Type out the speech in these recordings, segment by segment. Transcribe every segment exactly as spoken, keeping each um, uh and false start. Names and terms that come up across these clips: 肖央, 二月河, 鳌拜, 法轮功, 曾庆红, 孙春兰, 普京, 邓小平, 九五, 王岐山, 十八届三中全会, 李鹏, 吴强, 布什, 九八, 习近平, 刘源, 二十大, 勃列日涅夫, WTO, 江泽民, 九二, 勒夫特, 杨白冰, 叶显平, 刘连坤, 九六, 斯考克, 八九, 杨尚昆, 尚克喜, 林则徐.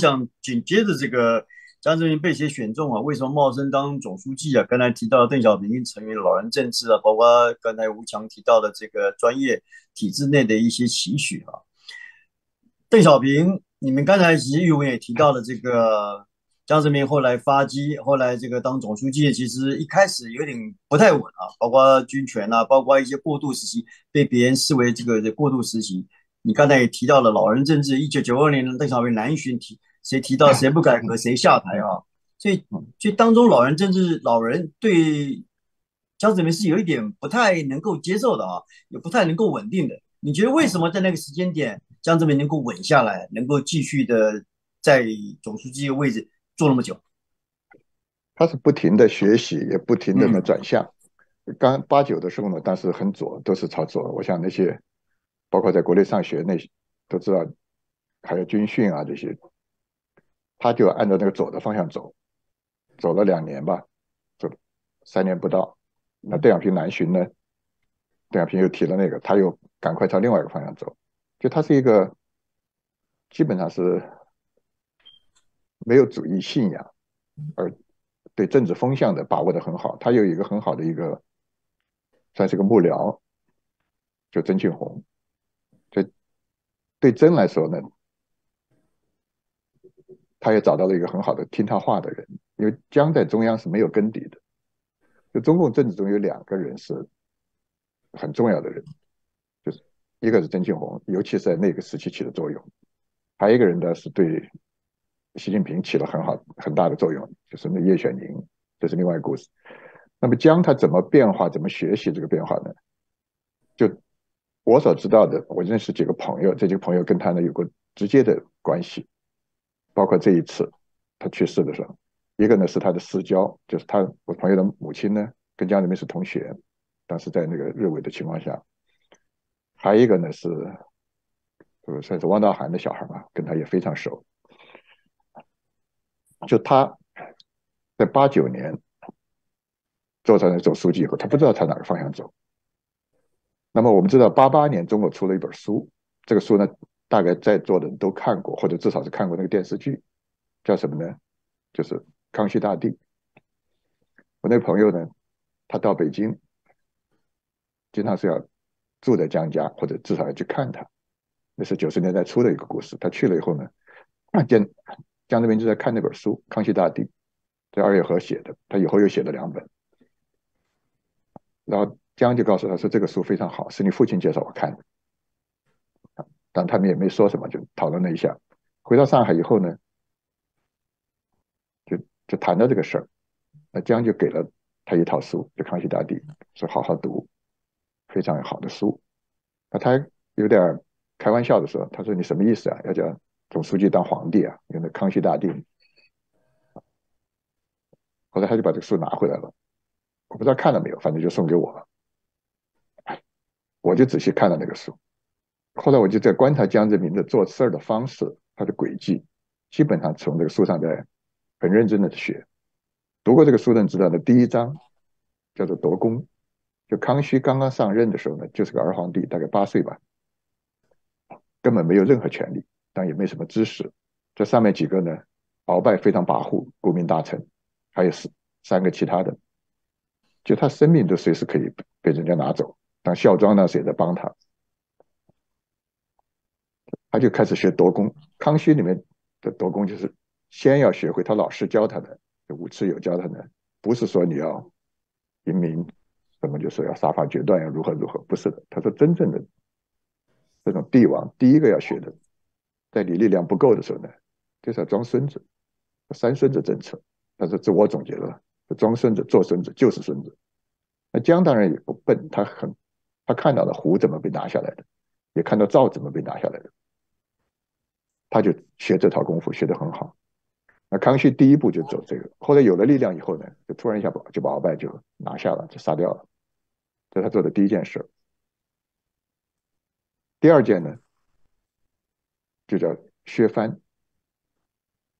想紧接着这个江泽民被谁选中啊？为什么茂生当总书记啊？刚才提到邓小平成员老人政治啊，包括刚才吴强提到的这个专业体制内的一些期许啊。邓小平，你们刚才其实玉文也提到了这个江泽民后来发迹，后来这个当总书记，其实一开始有点不太稳啊，包括军权啊，包括一些过渡时期被别人视为这个过渡时期。你刚才也提到了老人政治，一九九二年邓小平南巡提。谁提到谁不改革谁下台啊，所以所以当中老人政治，老人对江泽民是有一点不太能够接受的啊，也不太能够稳定的。你觉得为什么在那个时间点江泽民能够稳下来，能够继续的在总书记位置做那么久？他是不停的学习，也不停的转向。嗯、刚八九的时候呢，当时很左，都是朝左。我想那些包括在国内上学那些都知道，还有军训啊这些。他就按照那个左的方向走，走了两年吧，走三年不到。那邓小平南巡呢，邓小平又提了那个，他又赶快朝另外一个方向走。就他是一个基本上是没有主义信仰，而对政治风向的把握得很好。他有一个很好的一个，算是个幕僚，就曾庆红。所以对曾来说呢，他也找到了一个很好的听他话的人，因为江在中央是没有根底的。就中共政治中有两个人是很重要的人，就是一个是曾庆红，尤其是在那个时期起的作用；还有一个人呢是对习近平起了很好很大的作用，就是那叶选宁，这是另外一个故事。那么江他怎么变化，怎么学习这个变化呢？就我所知道的，我认识几个朋友，这几个朋友跟他呢有过直接的关系。包括这一次他去世的时候，一个呢是他的私交，就是他我朋友的母亲呢跟江泽民是同学，当时在那个日伪的情况下，还有一个呢是算是汪道涵的小孩嘛，跟他也非常熟。就他在八九年做成总书记以后，他不知道他哪个方向走。那么我们知道八八年中国出了一本书，这个书呢大概在座的人都看过，或者至少是看过那个电视剧，叫什么呢？就是《康熙大帝》。我那个朋友呢，他到北京，经常是要住在江家，或者至少要去看他。那是九十年代初的一个故事。他去了以后呢，见江泽民就在看那本书《康熙大帝》，这二月河写的，他以后又写了两本。然后江就告诉他说：“这个书非常好，是你父亲介绍我看的。”但他们也没说什么，就讨论了一下。回到上海以后呢，就就谈到这个事儿。那江就给了他一套书，就《康熙大帝》，说好好读，非常好的书。那他有点开玩笑的说，他说你什么意思啊？要叫总书记当皇帝啊？因为《康熙大帝》。后来他就把这个书拿回来了，我不知道看了没有，反正就送给我了。我就仔细看了那个书。后来我就在观察江泽民的做事儿的方式，他的轨迹，基本上从这个书上在很认真的学。读过这个书的人知道的，第一章叫做夺功，就康熙刚刚上任的时候呢，就是个儿皇帝，大概八岁吧，根本没有任何权利，但也没什么知识。这上面几个呢，鳌拜非常跋扈，顾命大臣，还有三个其他的，就他生命都随时可以被人家拿走，当孝庄当时也在帮他。他就开始学夺功，康熙里面的夺功就是先要学会他老师教他的，吴赤友教他的，不是说你要英明，什么就是要杀伐决断，要如何如何，不是的。他说真正的这种帝王，第一个要学的，在你力量不够的时候呢，就是要装孙子，三孙子政策。他说自我总结了，装孙子做孙子就是孙子。那江当然也不笨，他很他看到了胡怎么被拿下来的，也看到赵怎么被拿下来的。他就学这套功夫，学得很好。那康熙第一步就走这个，后来有了力量以后呢，就突然一下把就把鳌拜就拿下了，就杀掉了。这是他做的第一件事。第二件呢，就叫削藩，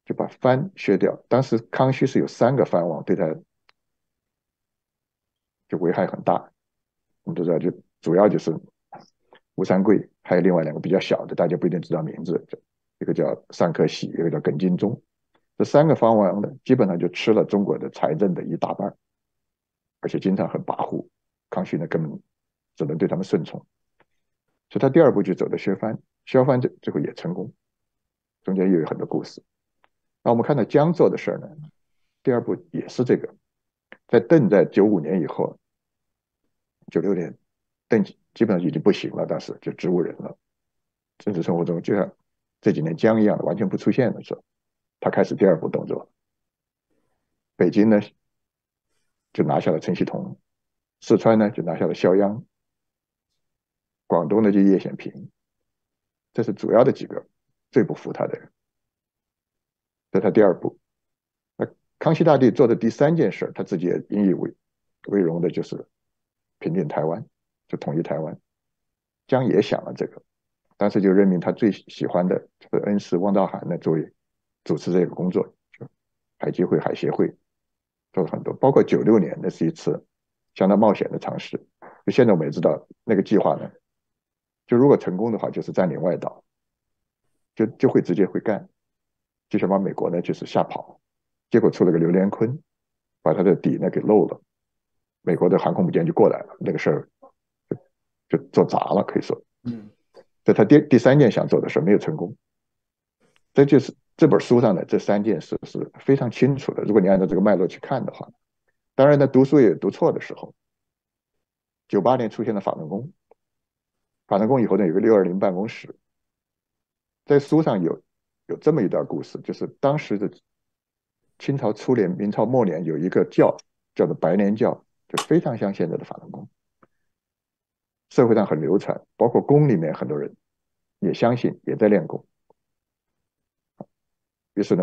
就把藩削掉。当时康熙是有三个藩王对他就危害很大，我们都知道，就主要就是吴三桂，还有另外两个比较小的，大家不一定知道名字。一个叫尚克喜，一个叫耿精忠，这三个藩王呢，基本上就吃了中国的财政的一大半，而且经常很跋扈。康熙呢，根本只能对他们顺从，所以他第二步就走的削藩，削藩最最后也成功，中间又有很多故事。那我们看到江做的事呢，第二步也是这个，在邓在九五年以后，九六年，邓基本上已经不行了，但是就植物人了，政治生活中就像这几年江一样的完全不出现的时候，他开始第二步动作。北京呢就拿下了陈希同，四川呢就拿下了肖央，广东呢就叶显平，这是主要的几个最不服他的人，这是他第二步。那康熙大帝做的第三件事，他自己也引以为为荣的，就是平定台湾，就统一台湾。江也想了这个，但是就任命他最喜欢的这个恩师汪兆涵呢作为主持这个工作，就海基会、海协会做了很多，包括九六年那是一次相当冒险的尝试。就现在我们也知道那个计划呢，就如果成功的话就是占领外岛，就就会直接会干，就想把美国呢就是吓跑，结果出了个刘连坤，把他的底呢给漏了，美国的航空母舰就过来了，那个事儿 就, 就做砸了，可以说。嗯，这他第第三件想做的事没有成功。这就是这本书上的这三件事是非常清楚的，如果你按照这个脉络去看的话。当然呢，读书也有读错的时候。九八年出现了法轮功，法轮功以后呢有个六二零办公室，在书上有有这么一段故事，就是当时的清朝初年、明朝末年有一个教叫做白莲教，就非常像现在的法轮功，社会上很流传，包括宫里面很多人也相信，也在练功。于是呢，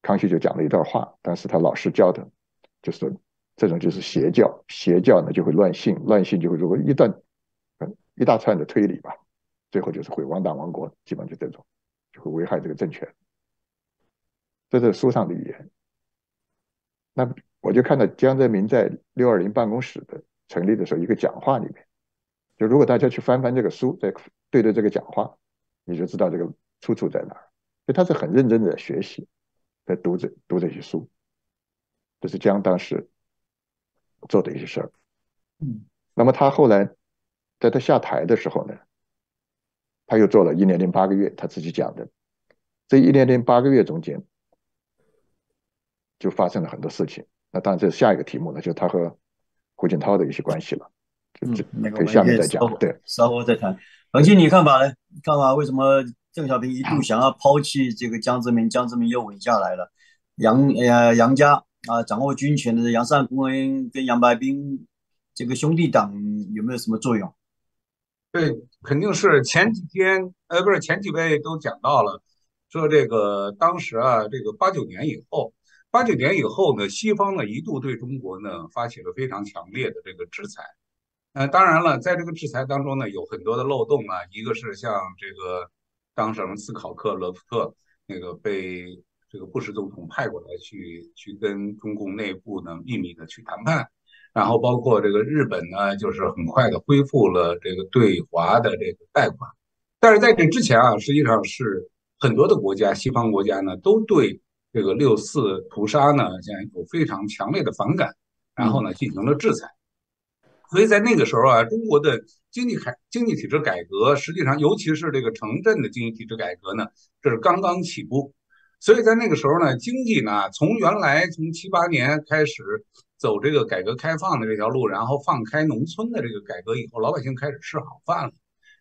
康熙就讲了一段话，但是他老师教的，就是说这种就是邪教，邪教呢就会乱信，乱信就会如果一段一大串的推理吧，最后就是会亡党亡国，基本上就这种，就会危害这个政权。这是书上的语言。那我就看到江泽民在六二零办公室的成立的时候一个讲话里面，就如果大家去翻翻这个书，再对对这个讲话，你就知道这个出处在哪儿。所以他是很认真的学习，在读这读这些书，这是江当时做的一些事儿。嗯，那么他后来在他下台的时候呢，他又做了一年零八个月，他自己讲的，这一年零八个月中间就发生了很多事情。那当然这是下一个题目呢，就是他和胡锦涛的一些关系了，就就可以下面再讲，嗯，对，稍后再谈。冯鑫，你看法呢？看法为什么邓小平一度想要抛弃这个江泽民，江泽民又稳下来了，杨呃杨家啊，呃、掌握军权的杨善恩跟杨白冰这个兄弟党有没有什么作用？对，肯定是。前几天呃不是前几位都讲到了，说这个当时啊，这个八九年以后。八九年以后呢，西方呢一度对中国呢发起了非常强烈的这个制裁。呃，当然了，在这个制裁当中呢，有很多的漏洞啊。一个是像这个当时斯考克、勒夫特那个被这个布什总统派过来去去跟中共内部呢秘密的去谈判，然后包括这个日本呢，就是很快的恢复了这个对华的这个贷款。但是在这之前啊，实际上是很多的国家，西方国家呢都对这个六四屠杀呢，现在有非常强烈的反感，然后呢进行了制裁。所以在那个时候啊，中国的经济改经济体制改革，实际上尤其是这个城镇的经济体制改革呢，这是刚刚起步。所以在那个时候呢，经济呢从原来从七八年开始走这个改革开放的这条路，然后放开农村的这个改革以后，老百姓开始吃好饭了。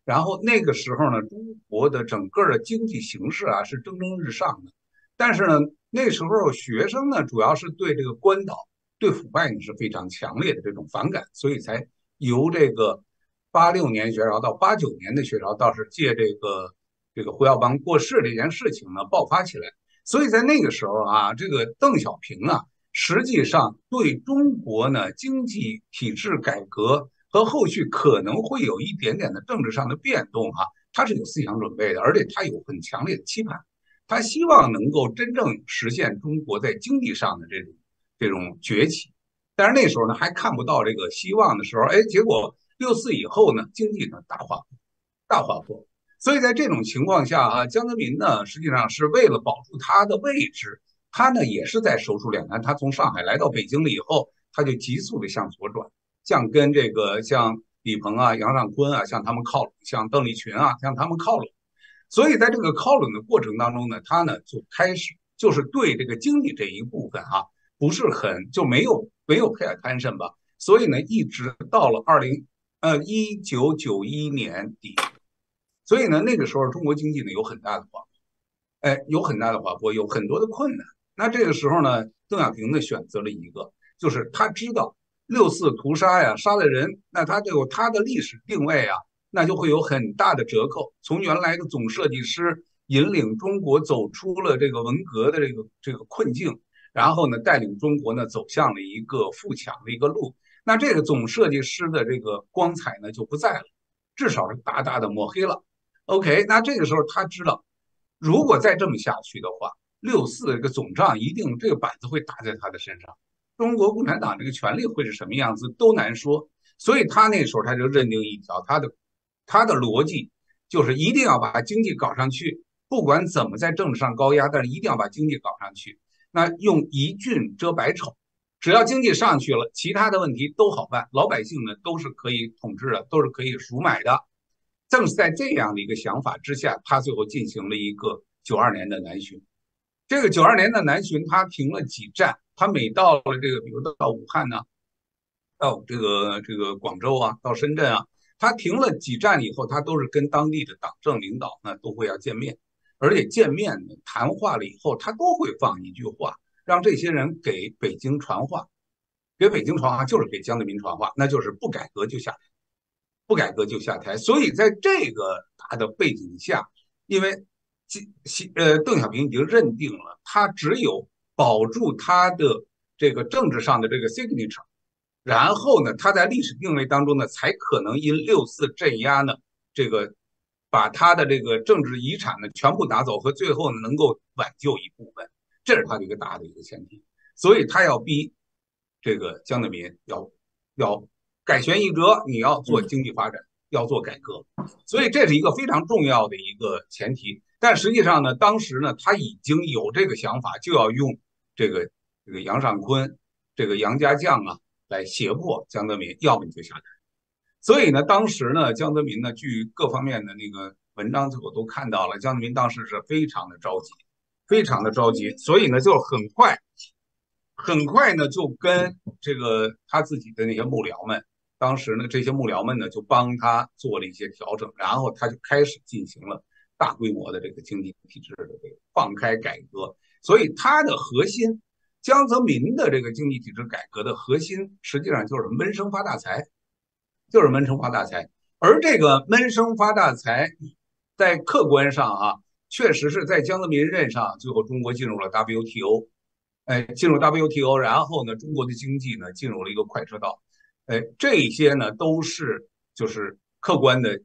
然后那个时候呢，中国的整个的经济形势啊是蒸蒸日上的。但是呢，那时候学生呢主要是对这个官倒、对腐败呢是非常强烈的这种反感，所以才由这个八六年学潮到八九年的学潮，倒是借这个这个胡耀邦过世这件事情呢爆发起来。所以在那个时候啊，这个邓小平啊实际上对中国呢经济体制改革和后续可能会有一点点的政治上的变动啊，他是有思想准备的，而且他有很强烈的期盼，他希望能够真正实现中国在经济上的这种这种崛起。但是那时候呢还看不到这个希望的时候，哎，结果六四以后呢经济呢大滑坡大滑坡。所以在这种情况下啊，江泽民呢，实际上是为了保住他的位置，他呢也是在手术两难。他从上海来到北京了以后，他就急速的向左转，向跟这个像李鹏啊、杨尚昆啊向他们靠拢，向邓丽群啊向他们靠拢。所以在这个靠拢的过程当中呢，他呢就开始就是对这个经济这一部分啊不是很就没有没有pay attention吧。所以呢，一直到了二零呃一九九一年底，所以呢，那个时候中国经济呢有很大的滑坡，哎，有很大的滑坡，有很多的困难。那这个时候呢，邓小平呢选择了一个，就是他知道六四屠杀呀，杀了人，那他就有他的历史定位啊，那就会有很大的折扣。从原来的总设计师引领中国走出了这个文革的这个这个困境，然后呢，带领中国呢走向了一个富强的一个路。那这个总设计师的这个光彩呢就不在了，至少是大大的抹黑了。OK， 那这个时候他知道，如果再这么下去的话，六四这个总账一定这个板子会打在他的身上，中国共产党这个权力会是什么样子都难说。所以他那时候他就认定一条，他的他的逻辑就是一定要把经济搞上去，不管怎么在政治上高压，但是一定要把经济搞上去。那用一郡遮百丑。只要经济上去了，其他的问题都好办，老百姓呢都是可以统治的，都是可以赎买的。正是在这样的一个想法之下，他最后进行了一个九二年的南巡。这个九二年的南巡，他停了几站，他每到了这个，比如到武汉啊，到这个这个广州啊，到深圳啊，他停了几站以后，他都是跟当地的党政领导呢都会要见面，而且见面呢谈话了以后，他都会放一句话。让这些人给北京传话，给北京传话就是给江泽民传话，那就是不改革就下台，不改革就下台。所以在这个大的背景下，因为呃邓小平已经认定了，他只有保住他的这个政治上的这个 signature， 然后呢，他在历史定位当中呢，才可能因六四镇压呢，这个把他的这个政治遗产呢全部拿走，和最后呢能够挽救一部分。这是他的一个大的一个前提，所以他要逼这个江泽民要要改弦易辙，你要做经济发展，要做改革，所以这是一个非常重要的一个前提。但实际上呢，当时呢他已经有这个想法，就要用这个这个杨尚昆、这个杨家将啊来胁迫江泽民，要么你就下台。所以呢，当时呢江泽民呢，据各方面的那个文章我都看到了，江泽民当时是非常的着急。非常的着急，所以呢，就很快，很快呢，就跟这个他自己的那些幕僚们，当时呢，这些幕僚们呢，就帮他做了一些调整，然后他就开始进行了大规模的这个经济体制的这个放开改革。所以他的核心，江泽民的这个经济体制改革的核心，实际上就是闷声发大财，就是闷声发大财。而这个闷声发大财，在客观上啊。确实是在江泽民任上，最后中国进入了 W T O， 哎，进入 W T O， 然后呢，中国的经济呢进入了一个快车道，哎，这些呢都是就是客观的、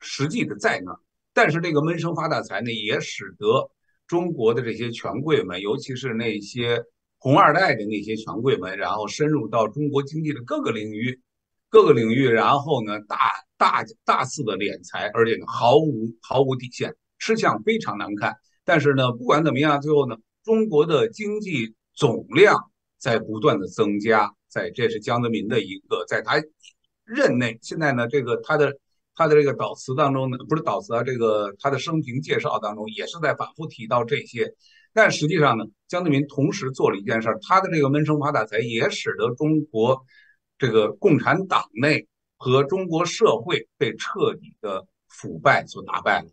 实际的在那。但是这个闷声发大财呢，也使得中国的这些权贵们，尤其是那些红二代的那些权贵们，然后深入到中国经济的各个领域、各个领域，然后呢大大大肆的敛财，而且呢毫无毫无底线。吃相非常难看，但是呢，不管怎么样，最后呢，中国的经济总量在不断的增加，在这是江泽民的一个，在他任内，现在呢，这个他的他的这个导词当中呢，不是导词啊，这个他的生平介绍当中也是在反复提到这些，但实际上呢，江泽民同时做了一件事，他的这个闷声发大财也使得中国这个共产党内和中国社会被彻底的腐败所打败了。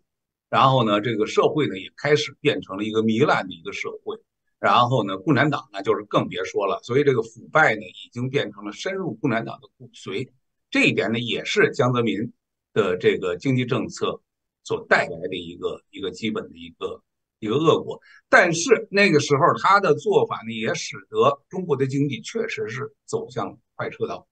然后呢，这个社会呢也开始变成了一个糜烂的一个社会。然后呢，共产党呢就是更别说了。所以这个腐败呢已经变成了深入共产党的骨髓。这一点呢也是江泽民的这个经济政策所带来的一个一个基本的一个一个恶果。但是那个时候他的做法呢也使得中国的经济确实是走向快车道，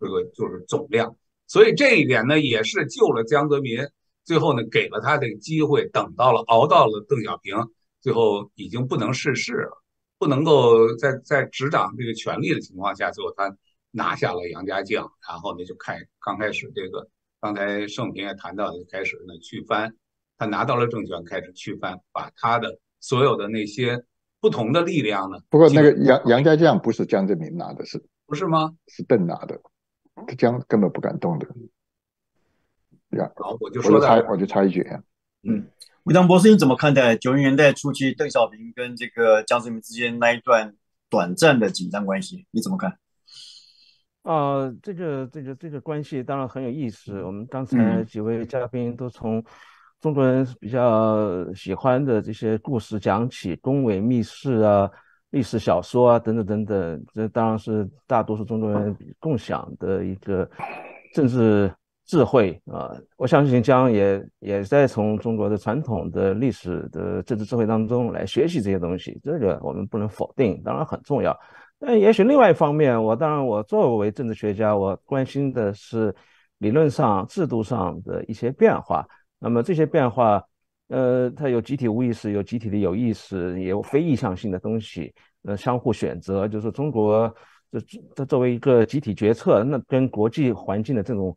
这个就是总量。所以这一点呢也是救了江泽民。最后呢，给了他这个机会，等到了，熬到了邓小平，最后已经不能世事了，不能够在在执掌这个权力的情况下，最后他拿下了杨家将，然后呢就开刚开始这个，刚才盛平也谈到，就开始呢去翻他拿到了政权，开始去翻，把他的所有的那些不同的力量呢。不过那个杨杨家将不是江泽民拿的，是不是吗？是邓拿的，江根本不敢动的。好，我就说到，我就插一句，嗯，魏当博士，你怎么看待九零年代初期邓小平跟这个江泽民之间那一段短暂的紧张关系？你怎么看？啊、呃，这个这个这个关系当然很有意思。我们刚才几位嘉宾都从中国人比较喜欢的这些故事讲起，宫闱秘事啊、历史小说啊等等等等，这当然是大多数中国人共享的一个政治智慧啊、呃。我相信江也也在从中国的传统的历史的政治智慧当中来学习这些东西，这个我们不能否定，当然很重要。但也许另外一方面，我当然我作为政治学家，我关心的是理论上制度上的一些变化。那么这些变化呃，它有集体无意识，有集体的有意识，也有非意向性的东西，呃，相互选择，就是中国它作为一个集体决策，那跟国际环境的这种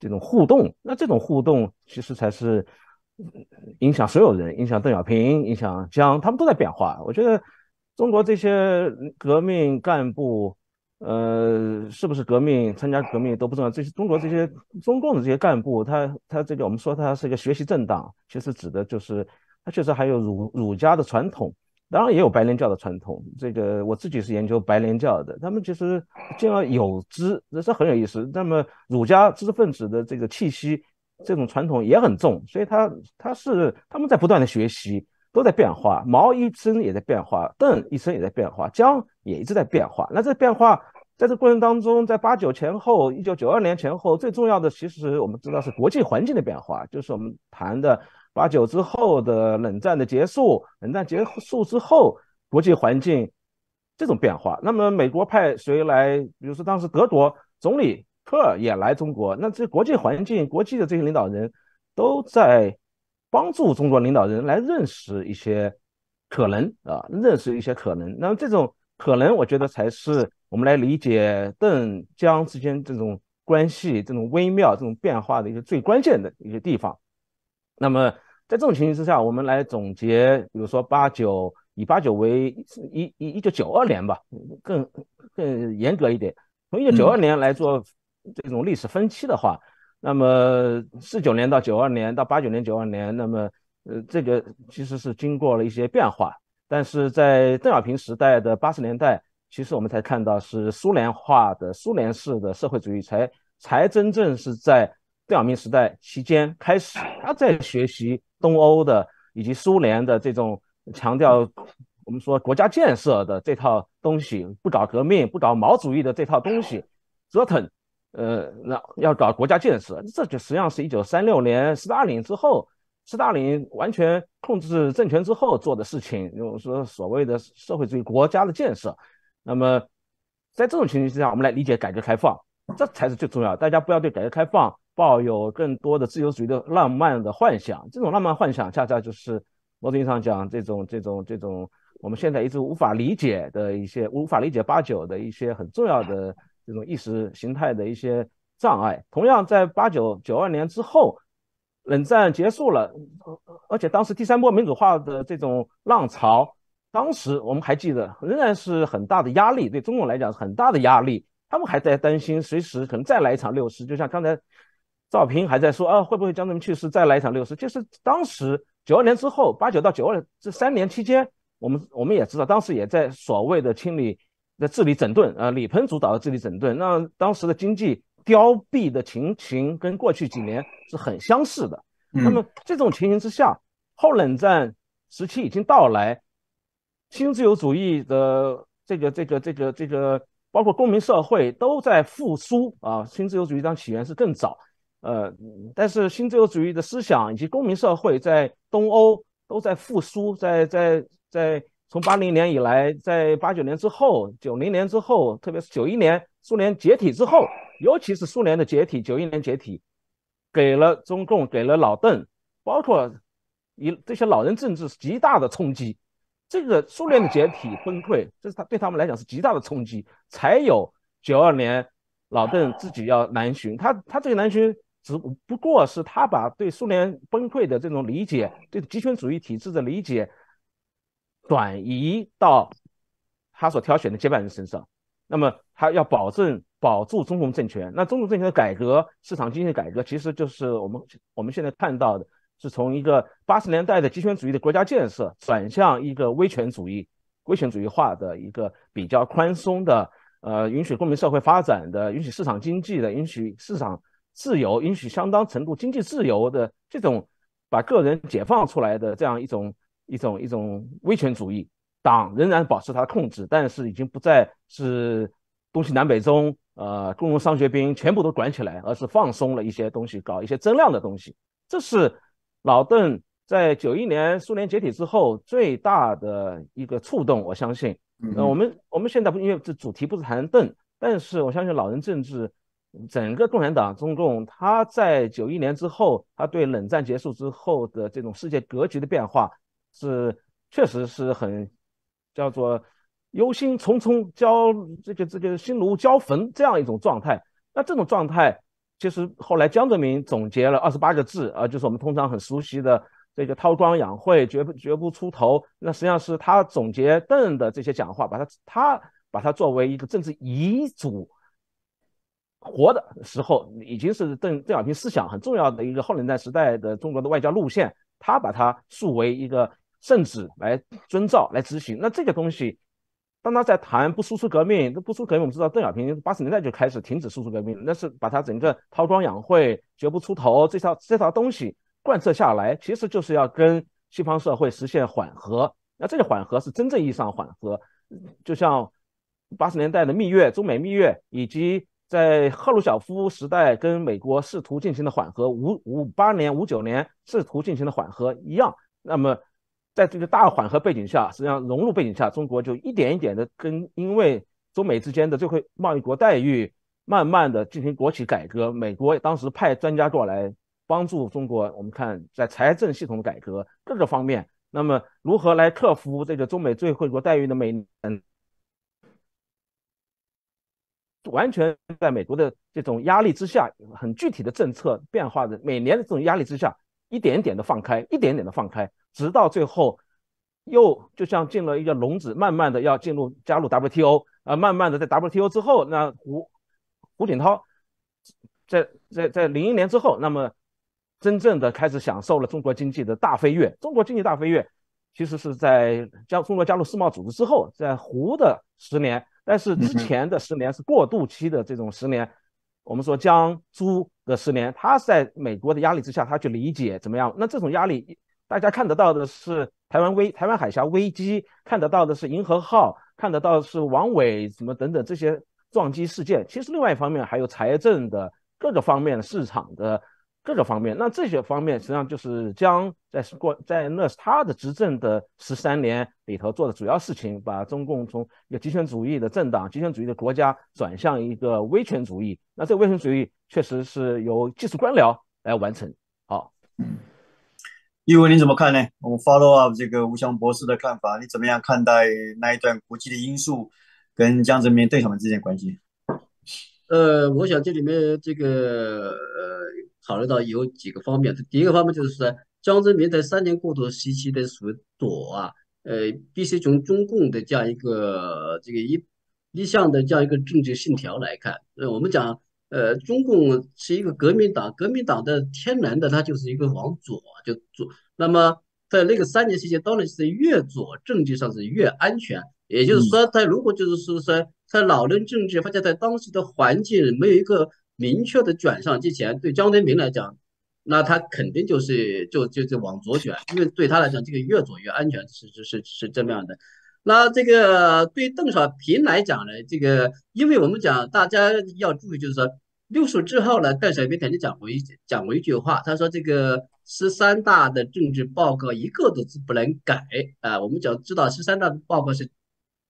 这种互动，那这种互动其实才是影响所有人，影响邓小平，影响江，他们都在变化。我觉得中国这些革命干部，呃，是不是革命、参加革命都不重要。这些中国这些中共的这些干部，他他这个我们说他是一个学习政党，其实指的就是他确实还有儒儒家的传统，当然也有白莲教的传统。这个我自己是研究白莲教的，他们其实进而有之，这很有意思。那么儒家知识分子的这个气息，这种传统也很重，所以他他是他们在不断的学习。都在变化，毛一生也在变化，邓一生也在变化，江也一直在变化。那这变化在这过程当中，在八九前后、一九九二年前后，最重要的其实我们知道是国际环境的变化，就是我们谈的八九之后的冷战的结束，冷战结束之后国际环境这种变化。那么美国派谁来？比如说当时德国总理科尔也来中国，那这国际环境、国际的这些领导人都在。帮助中国领导人来认识一些可能啊，认识一些可能。那么这种可能，我觉得才是我们来理解邓江之间这种关系、这种微妙、这种变化的一个最关键的一个地方。那么在这种情形之下，我们来总结，比如说八九，以八九为一一一九九二年吧，更更严格一点，从一九九二年来做这种历史分期的话。嗯那么四九年到九二年到八九年九二年，那么呃这个其实是经过了一些变化，但是在邓小平时代的八十年代，其实我们才看到是苏联化的苏联式的社会主义才才真正是在邓小平时代期间开始，他在学习东欧的以及苏联的这种强调我们说国家建设的这套东西，不搞革命不搞毛主义的这套东西折腾。呃，那要搞国家建设，这就实际上是一九三六年斯大林之后，斯大林完全控制政权之后做的事情，就是说所谓的社会主义国家的建设。那么在这种情形之下，我们来理解改革开放，这才是最重要的。大家不要对改革开放抱有更多的自由主义的浪漫的幻想，这种浪漫幻想恰恰就是某种意义上讲这种这种这种我们现在一直无法理解的一些无法理解八九的一些很重要的这种意识形态的一些障碍。同样在八九九二年之后，冷战结束了，而且当时第三波民主化的这种浪潮，当时我们还记得仍然是很大的压力，对中共来讲是很大的压力，他们还在担心随时可能再来一场六四，就像刚才赵平还在说啊，会不会江泽民去世再来一场六四。就是当时九二年之后，八九到九二这三年期间，我们我们也知道当时也在所谓的清理在治理整顿啊，李鹏主导的治理整顿，那当时的经济凋敝的情形跟过去几年是很相似的。那么这种情形之下，后冷战时期已经到来，新自由主义的这个这个这个这个，包括公民社会都在复苏啊。新自由主义当起源是更早，呃，但是新自由主义的思想以及公民社会在东欧都在复苏，在在在。从八零年以来，在八九年之后、九零年之后，特别是九一年苏联解体之后，尤其是苏联的解体，九一年解体，给了中共、给了老邓，包括以这些老人政治极大的冲击。这个苏联的解体崩溃，这是他对他们来讲是极大的冲击，才有九二年老邓自己要南巡。他他这个南巡只不过是他把对苏联崩溃的这种理解，对极权主义体制的理解转移到他所挑选的接班人身上。那么他要保证保住中共政权，那中共政权的改革，市场经济改革，其实就是我们我们现在看到的是从一个八十年代的极权主义的国家建设转向一个威权主义威权主义化的一个比较宽松的呃，允许公民社会发展的，允许市场经济的，允许市场自由，允许相当程度经济自由的这种把个人解放出来的这样一种一种一种威权主义。党仍然保持它的控制，但是已经不再是东西南北中呃，工农商学兵全部都管起来，而是放松了一些东西，搞一些增量的东西。这是老邓在九一年苏联解体之后最大的一个触动，我相信。那、呃、我们我们现在不因为这主题不是谈邓，但是我相信老人政治，整个共产党中共，他在九一年之后，他对冷战结束之后的这种世界格局的变化是确实是很。叫做忧心忡忡，焦这个这个心如焦焚这样一种状态。那这种状态，其实后来江泽民总结了二十八个字啊，就是我们通常很熟悉的这个韬光养晦，绝不绝不出头。那实际上是他总结邓的这些讲话，把他他把他作为一个政治遗嘱，活的时候已经是邓邓小平思想很重要的一个后冷战时代的中国的外交路线，他把它树为一个。圣旨来遵照来执行。那这个东西当他在谈不输出革命，不输出革命我们知道邓小平八十年代就开始停止输出革命，那是把他整个韬光养晦绝不出头这套这套东西贯彻下来，其实就是要跟西方社会实现缓和。那这个缓和是真正意义上缓和，就像八十年代的蜜月中美蜜月，以及在赫鲁晓夫时代跟美国试图进行的缓和，五五八年五九年试图进行的缓和一样。那么在这个大缓和背景下，实际上融入背景下，中国就一点一点的跟因为中美之间的最惠贸易国待遇，慢慢的进行国企改革。美国当时派专家过来帮助中国，我们看在财政系统改革各个方面，那么如何来克服这个中美最惠国待遇的美元，完全在美国的这种压力之下，很具体的政策变化的每年的这种压力之下，一点点的放开，一点点的放开。直到最后又就像进了一个笼子，慢慢的要进入加入 W T O、呃、慢慢的在 W T O 之后，那胡胡锦涛在在在零一年之后，那么真正的开始享受了中国经济的大飞跃。中国经济大飞跃其实是在加中国加入世贸组织之后，在胡的十年，但是之前的十年是过渡期的这种十年，我们说江苏的十年，他在美国的压力之下，他去理解怎么样。那这种压力大家看得到的是台湾危台湾海峡危机，看得到的是银河号，看得到的是王伟什么等等这些撞击事件。其实另外一方面还有财政的各个方面，市场的各个方面。那这些方面实际上就是江在过在那他的执政的十三年里头做的主要事情，把中共从一个极权主义的政党、极权主义的国家转向一个威权主义。那这个威权主义确实是由技术官僚来完成。好。嗯，一文你怎么看呢？我们 follow up 这个吴翔博士的看法，你怎么样看待那一段国际的因素跟江泽民、邓小平之间的关系？呃，我想这里面这个呃考虑到有几个方面。第一个方面就是说，江泽民在三年过渡时期的所躲啊，呃，必须从中共的这样一个这个一一项的这样一个政治信条来看。呃，我们讲。呃，中共是一个革命党，革命党的天然的它就是一个往左，就左。那么在那个三年期间，当然是越左，政治上是越安全。也就是说，他如果就是说在在老人政治，发现在当时的环境没有一个明确的转向之前，对江泽民来讲，那他肯定就是就就就往左转，因为对他来讲，这个越左越安全，是是是是这么样的。那这个对邓小平来讲呢，这个因为我们讲大家要注意，就是说六十之后呢，邓小平曾经讲过一讲过一句话，他说这个十三大的政治报告一个都不能改啊。我们讲知道十三大的报告是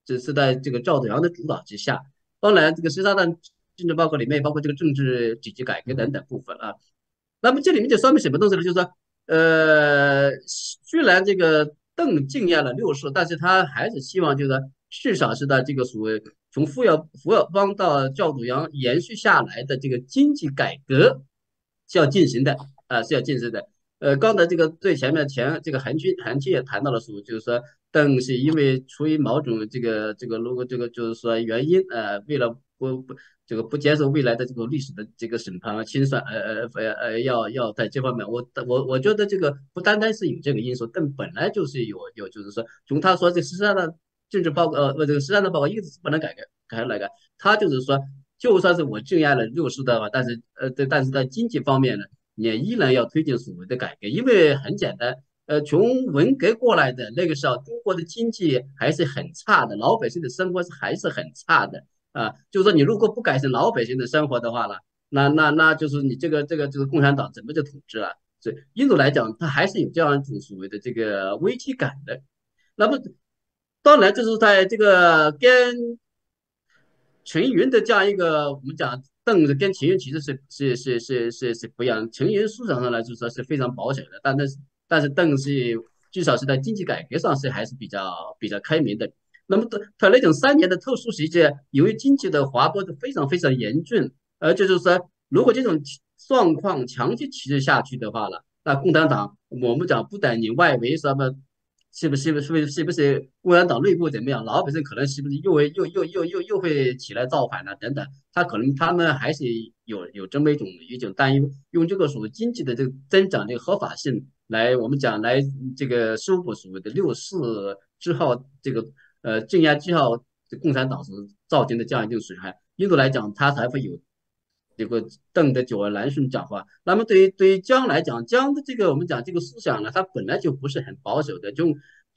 只是在这个赵紫阳的主导之下，当然这个十三大政治报告里面包括这个政治体制改革等等部分啊。那么这里面就说明什么东西呢？就是说，呃，虽然这个。邓经验了六十，但是他还是希望，就是至少是在这个所谓从胡耀胡耀邦到赵紫阳延续下来的这个经济改革，是要进行的啊，是要进行的。呃，刚才这个最前面前这个韩剧韩剧也谈到了说，就是说，但是因为出于某种这个这个如果这个就是说原因，呃，为了不不这个不接受未来的这个历史的这个审判和清算，呃呃呃呃，要要在这方面，我我我觉得这个不单单是有这个因素，但本来就是有有就是说，从他说这十三的政治报告，呃，这个十三的报告一直不能改革。改来改，他就是说，就算是我镇压了六四的话，但是呃，但是在经济方面呢，也依然要推进所谓的改革，因为很简单，呃，从文革过来的那个时候，中国的经济还是很差的，老百姓的生活还是很差的啊。就是说，你如果不改善老百姓的生活的话了，那那那就是你这个这个这个共产党怎么就统治了？所以，印度来讲，它还是有这样一种所谓的这个危机感的。那么，当然就是在这个跟。陈云的这样一个，我们讲邓跟陈云其实是是是是是是不一样。陈云思想上来就说是非常保守的，但是但是邓是至少是在经济改革上是还是比较比较开明的。那么他那种三年的特殊时期，由于经济的滑坡非常非常严峻，而就是说，如果这种状况长期持续下去的话了，那共产党我们讲不等你外围什么。是不是不是是不是共产党内部怎么样？老百姓可能是不是又会又又又又又会起来造反啊？等等，他可能他们还是有有这么一种一种担忧，用这个所谓经济的这个增长这个合法性来，我们讲来这个修补所谓的六四之后这个呃镇压之后共产党所造成的这样一种损害，印度来讲，他才会有这个邓的久而难顺讲话。那么对于对于江来讲，江的这个我们讲这个思想呢，它本来就不是很保守的，就。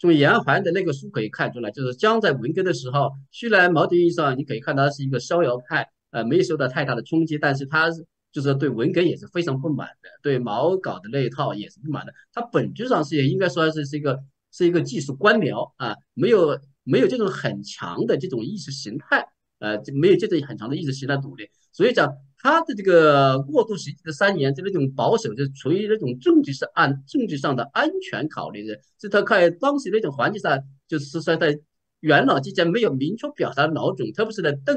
从严环的那个书可以看出来，就是江在文革的时候，虽然某种意义上你可以看到他是一个逍遥派，呃，没有受到太大的冲击，但是他就是对文革也是非常不满的，对毛搞的那一套也是不满的。他本质上是应该说是是一个是一个技术官僚啊，没有没有这种很强的这种意识形态，呃，没有这种很强的意识形态独立。所以讲他的这个过渡时期的三年，就那种保守，就处于那种政治上按政治上的安全考虑的，是他看当时那种环境上，就是说在元老之间没有明确表达老总，特别是在邓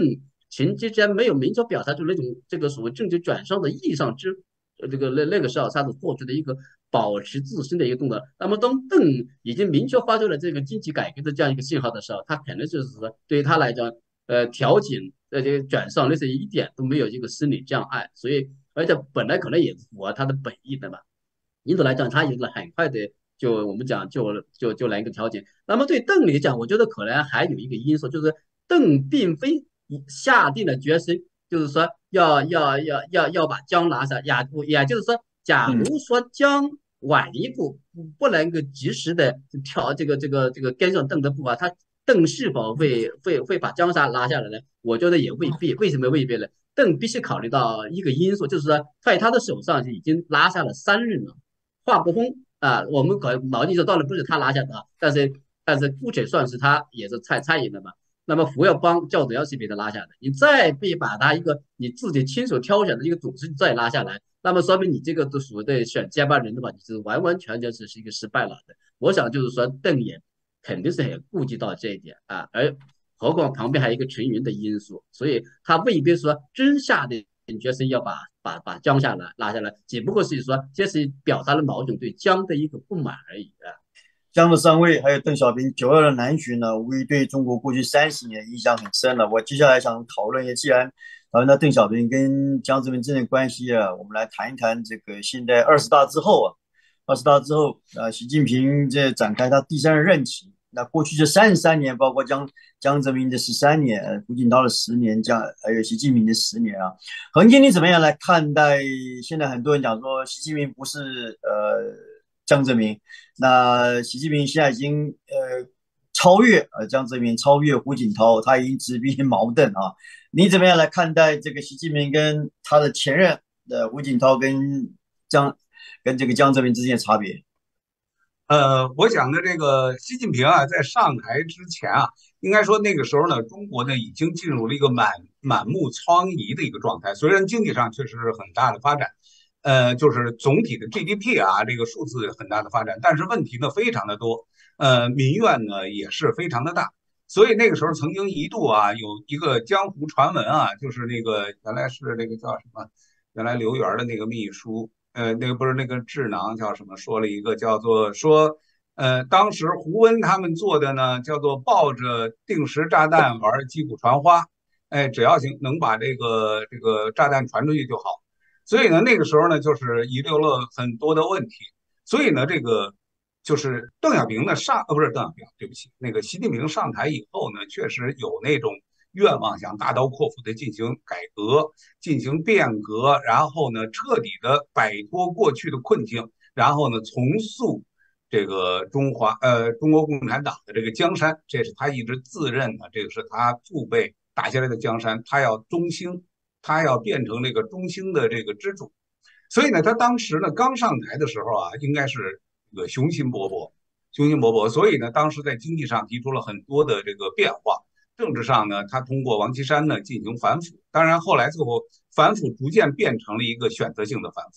陈之间没有明确表达出那种这个所谓政治转向的意向之，这个那那个时候他所做出的一个保持自身的一个动作。那么当邓已经明确发出了这个经济改革的这样一个信号的时候，他肯定就是说对于他来讲，呃，调整。在这个转上，类似一点都没有一个心理障碍，所以而且本来可能也符合他的本意的嘛。因此来讲，他也是很快的就我们讲就就就来一个调整。那么对邓来讲，我觉得可能还有一个因素，就是邓并非下定了决心，就是说要要要要要把江拿下，也也就是说，假如说江晚一步，不能够及时的调这个这个这个跟上邓的步伐，他。邓是否会会会把江山拉下来呢？我觉得也未必。为什么未必呢？邓必须考虑到一个因素，就是说在他的手上已经拉下了三任了，华国锋啊，我们搞毛记说当然不是他拉下的，但是但是姑且算是他也是参参与的嘛。那么胡耀邦、教主要是被他拉下的，你再被把他一个你自己亲手挑选的一个总司再拉下来，那么说明你这个所谓的选接班人的话，你是完完全全是是一个失败了的。我想就是说邓也。肯定是很顾及到这一点啊，而何况旁边还有一个陈云的因素，所以他未必说真下的决心要把把把江下来拉下来，只不过是说这是表达了某种对江的一个不满而已啊。江的上位还有邓小平九二的南巡呢，无疑对中国过去三十年影响很深了。我接下来想讨论一下，既然讨论到邓小平跟江泽民之间的关系啊，我们来谈一谈这个现在二十大之后啊。二十大之后，呃，习近平这展开他第三任期。那过去这三十三年，包括江江泽民的十三年，胡锦涛的十年，江还有习近平的十年啊。恒坚，你怎么样来看待？现在很多人讲说，习近平不是呃江泽民，那习近平现在已经呃超越呃江泽民，超越胡锦涛，他已经直逼矛盾啊。你怎么样来看待这个习近平跟他的前任呃胡锦涛跟江？跟这个江泽民之间的差别，呃，我想呢，这个习近平啊，在上台之前啊，应该说那个时候呢，中国呢已经进入了一个满满目疮痍的一个状态。虽然经济上确实是很大的发展，呃，就是总体的 G D P 啊，这个数字很大的发展，但是问题呢非常的多，呃，民怨呢也是非常的大。所以那个时候曾经一度啊，有一个江湖传闻啊，就是那个原来是那个叫什么？原来刘源的那个秘书，呃，那个不是那个智囊叫什么，说了一个叫做说，呃，当时胡温他们做的呢，叫做抱着定时炸弹玩击鼓传花，哎，只要行能把这个这个炸弹传出去就好。所以呢，那个时候呢，就是遗留了很多的问题。所以呢，这个就是邓小平的上，呃、哦，不是邓小平，对不起，那个习近平上台以后呢，确实有那种愿望想大刀阔斧的进行改革、进行变革，然后呢，彻底的摆脱过去的困境，然后呢，重塑这个中华呃中国共产党的这个江山，这是他一直自认的，这个是他父辈打下来的江山，他要中兴，他要变成这个中兴的这个支柱。所以呢，他当时呢刚上台的时候啊，应该是这个雄心勃勃，雄心勃勃。所以呢，当时在经济上提出了很多的这个变化。政治上呢，他通过王岐山呢进行反腐，当然后来最后反腐逐渐变成了一个选择性的反腐。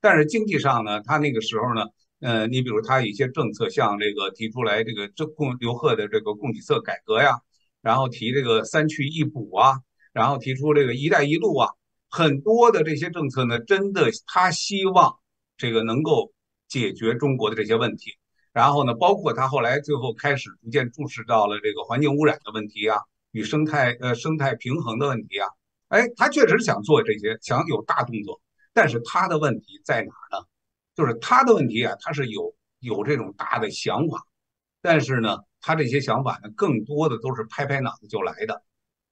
但是经济上呢，他那个时候呢，呃，你比如他有一些政策，像这个提出来这个供刘鹤的这个供给侧改革呀，然后提这个三去一补啊，然后提出这个一带一路啊，很多的这些政策呢，真的他希望这个能够解决中国的这些问题。然后呢，包括他后来最后开始逐渐注视到了这个环境污染的问题啊，与生态呃生态平衡的问题啊，哎，他确实想做这些，想有大动作，但是他的问题在哪呢？就是他的问题啊，他是有有这种大的想法，但是呢，他这些想法呢，更多的都是拍拍脑子就来的，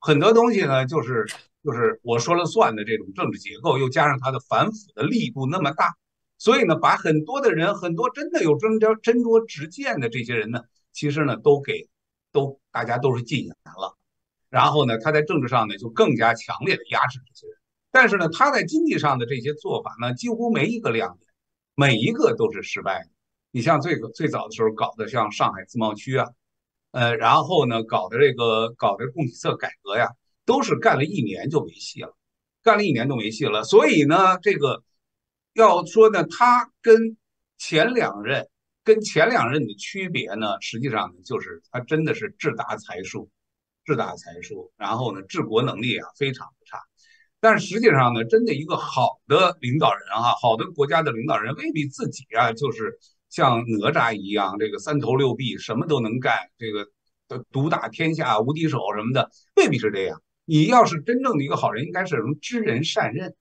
很多东西呢，就是就是我说了算的这种政治结构，又加上他的反腐的力度那么大。所以呢，把很多的人，很多真的有真真真着执见的这些人呢，其实呢都给都大家都是禁言了。然后呢，他在政治上呢就更加强烈的压制这些人。但是呢，他在经济上的这些做法呢，几乎没一个亮点，每一个都是失败的。你像最最早的时候搞的像上海自贸区啊，呃，然后呢搞的这个搞的供给侧改革呀，都是干了一年就没戏了，干了一年都没戏了。所以呢，这个。要说呢，他跟前两任跟前两任的区别呢，实际上就是他真的是智达才疏，智达才疏，然后呢，治国能力啊非常不差。但是实际上呢，真的一个好的领导人啊，好的国家的领导人未必自己啊就是像哪吒一样，这个三头六臂什么都能干，这个独打天下无敌手什么的，未必是这样。你要是真正的一个好人，应该是能知人善任，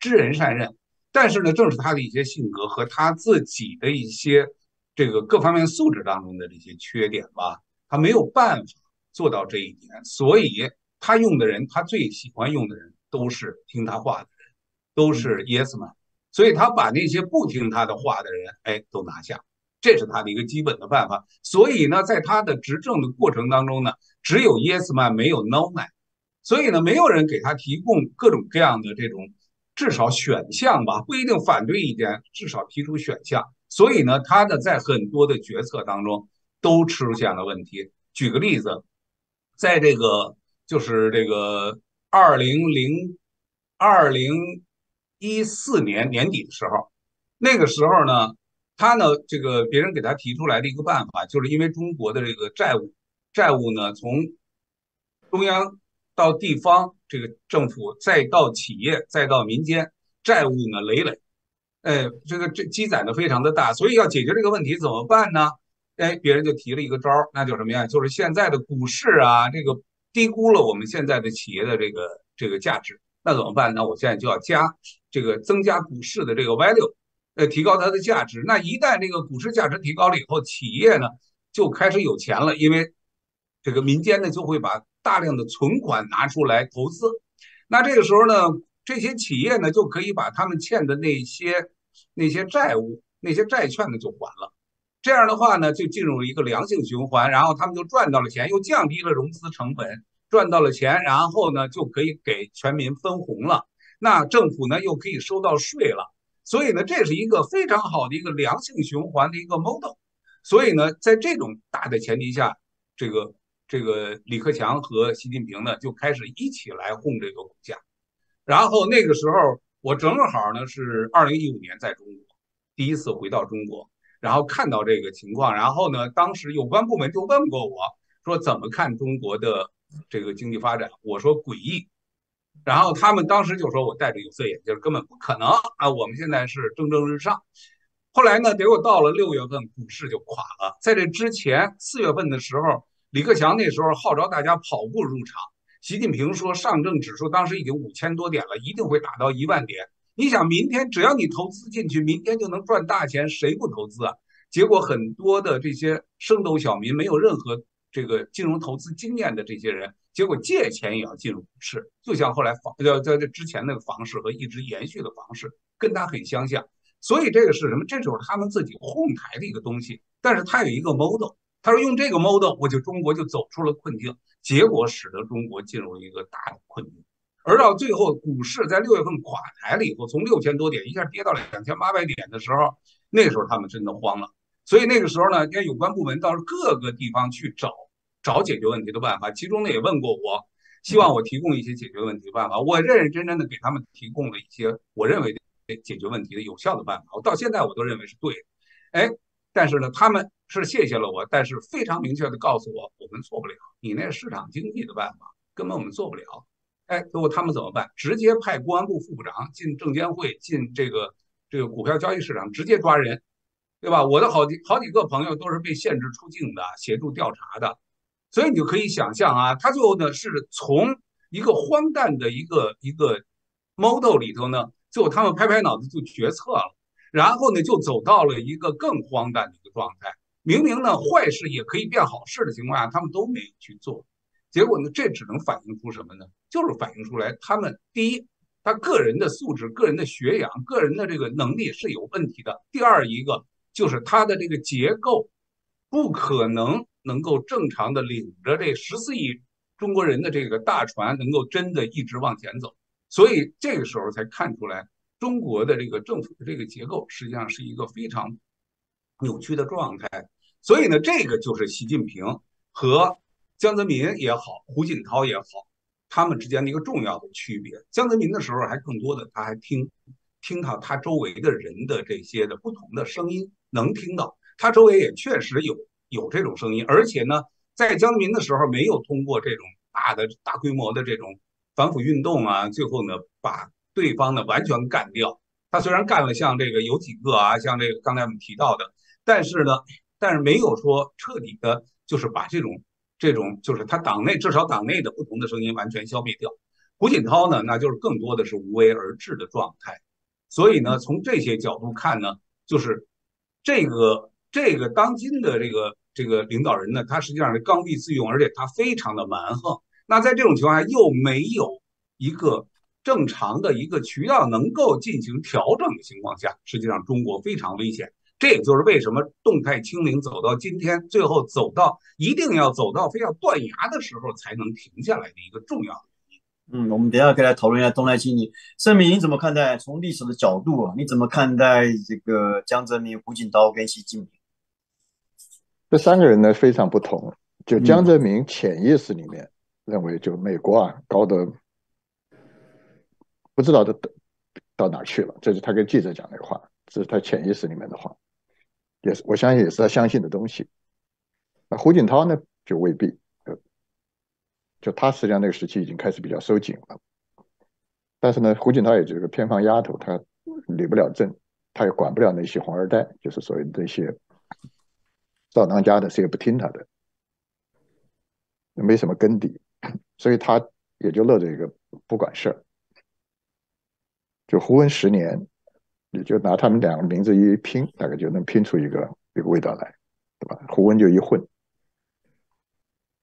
知人善任。但是呢，正是他的一些性格和他自己的一些这个各方面素质当中的这些缺点吧，他没有办法做到这一点，所以他用的人，他最喜欢用的人都是听他话的人，都是 yes man， 所以他把那些不听他的话的人，哎，都拿下，这是他的一个基本的办法。所以呢，在他的执政的过程当中呢，只有 yes man 没有 no man， 所以呢，没有人给他提供各种各样的这种。至少选项吧，不一定反对意见，至少提出选项。所以呢，他的在很多的决策当中都出现了问题。举个例子，在这个就是这个二零一四年年底的时候，那个时候呢，他呢这个别人给他提出来的一个办法，就是因为中国的这个债务债务呢从中央到地方这个政府，再到企业，再到民间，债务呢累累，哎，这个这积攒的非常的大，所以要解决这个问题怎么办呢？哎，别人就提了一个招儿，那就什么呀？就是现在的股市啊，这个低估了我们现在的企业的这个这个价值，那怎么办呢？我现在就要加这个增加股市的这个 value， 呃，提高它的价值。那一旦这个股市价值提高了以后，企业呢就开始有钱了，因为这个民间呢就会把大量的存款拿出来投资，那这个时候呢，这些企业呢就可以把他们欠的那些那些债务、那些债券呢就还了。这样的话呢，就进入一个良性循环，然后他们就赚到了钱，又降低了融资成本，赚到了钱，然后呢就可以给全民分红了。那政府呢又可以收到税了，所以呢，这是一个非常好的一个良性循环的一个 model。所以呢，在这种大的前提下，这个。这个李克强和习近平呢就开始一起来哄这个股价，然后那个时候我正好呢是二零一五年在中国第一次回到中国，然后看到这个情况，然后呢当时有关部门就问过我说怎么看中国的这个经济发展，我说诡异，然后他们当时就说我戴着有色眼镜根本不可能啊，我们现在是蒸蒸日上。后来呢，结果到了六月份，股市就垮了。在这之前，四月份的时候，李克强那时候号召大家跑步入场。习近平说，上证指数当时已经五千多点了，一定会打到一万点。你想，明天只要你投资进去，明天就能赚大钱，谁不投资啊？结果很多的这些升斗小民，没有任何这个金融投资经验的这些人，结果借钱也要进入股市，就像后来房呃在这之前那个房市和一直延续的房市，跟它很相像。所以这个是什么？这就是他们自己哄抬的一个东西，但是他有一个 model， 他说用这个 model， 我就中国就走出了困境，结果使得中国进入一个大的困境。而到最后，股市在六月份垮台了以后，从六千多点一下跌到两千八百点的时候，那时候他们真的慌了。所以那个时候呢，有关部门到各个地方去找找解决问题的办法，其中呢也问过我，希望我提供一些解决问题的办法。我认认真真的给他们提供了一些我认为的解决问题的有效的办法，我到现在我都认为是对的。哎，但是呢，他们是谢谢了我，但是非常明确的告诉我，我们做不了，你那市场经济的办法根本我们做不了。哎，结果他们怎么办？直接派公安部副部长进证监会，进这个这个股票交易市场，直接抓人，对吧？我的好几好几个朋友都是被限制出境的，协助调查的，所以你就可以想象啊，他最后呢是从一个荒诞的一个一个 model 里头呢。最后他们拍拍脑子就决策了，然后呢就走到了一个更荒诞的一个状态。明明呢坏事也可以变好事的情况下，他们都没有去做。结果呢，这只能反映出什么呢？就是反映出来他们第一，他个人的素质、个人的学养、个人的这个能力是有问题的；第二，一个就是他的这个结构不可能能够正常的领着这十四亿中国人的这个大船，能够真的一直往前走。所以这个时候才看出来，中国的这个政府的这个结构实际上是一个非常扭曲的状态。所以呢，这个就是习近平和江泽民也好，胡锦涛也好，他们之间的一个重要的区别。江泽民的时候还更多的他还听听到他周围的人的这些的不同的声音，能听到他周围也确实有有这种声音，而且呢，在江泽民的时候没有通过这种大的大规模的这种反腐运动啊，最后呢把对方呢完全干掉。他虽然干了像这个有几个啊，像这个刚才我们提到的，但是呢，但是没有说彻底的，就是把这种这种就是他党内至少党内的不同的声音完全消灭掉。胡锦涛呢，那就是更多的是无为而治的状态。所以呢，从这些角度看呢，就是这个这个当今的这个这个领导人呢，他实际上是刚愎自用，而且他非常的蛮横。那在这种情况下，又没有一个正常的一个渠道能够进行调整的情况下，实际上中国非常危险。这也就是为什么动态清零走到今天，最后走到一定要走到非要断崖的时候才能停下来的一个重要原因。嗯，我们等一下可以来讨论一下动态清零。盛明，你怎么看待？从历史的角度啊，你怎么看待这个江泽民、胡锦涛跟习近平？这三个人呢非常不同。就江泽民潜意识里面。嗯认为就美国啊高的不知道的到哪去了，这是他跟记者讲的话，这是他潜意识里面的话，也是我相信也是他相信的东西。那胡锦涛呢就未必，就他实际上那个时期已经开始比较收紧了，但是呢胡锦涛也就是个偏房丫头，他理不了政，他也管不了那些红二代，就是所谓那些照当家的，谁也不听他的，没什么根底，所以他也就乐着一个不管事儿。就胡温十年，你就拿他们两个名字一拼，大概就能拼出一个一个味道来，对吧？胡温就一混。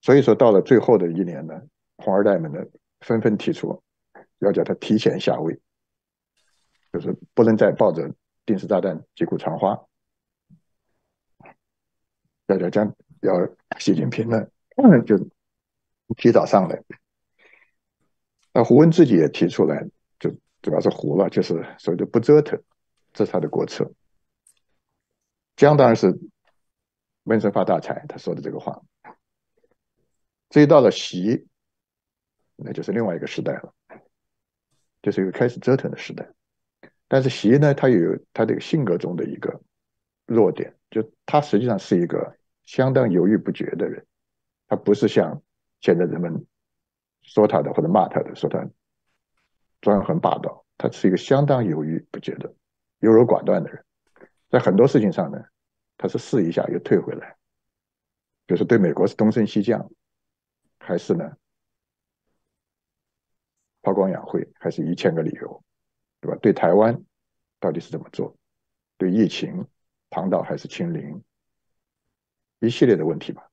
所以说到了最后的一年呢，红二代们呢纷纷提出要叫他提前下位，就是不能再抱着定时炸弹击鼓传花，要叫将要习近平呢就提早上来。那胡温自己也提出来，就主要是胡了，就是所谓的不折腾，这是他的国策。江当然是闷声发大财，他说的这个话。至于到了习，那就是另外一个时代了，就是一个开始折腾的时代。但是习呢，他有他这个性格中的一个弱点，就他实际上是一个相当犹豫不决的人，他不是像现在人们说他的或者骂他的，说他专横霸道，他是一个相当犹豫不决的、优柔寡断的人。在很多事情上呢，他是试一下又退回来，比如说对美国是东升西降，还是呢韬光养晦，还是一千个理由，对吧？对台湾到底是怎么做？对疫情旁倒还是清零？一系列的问题吧。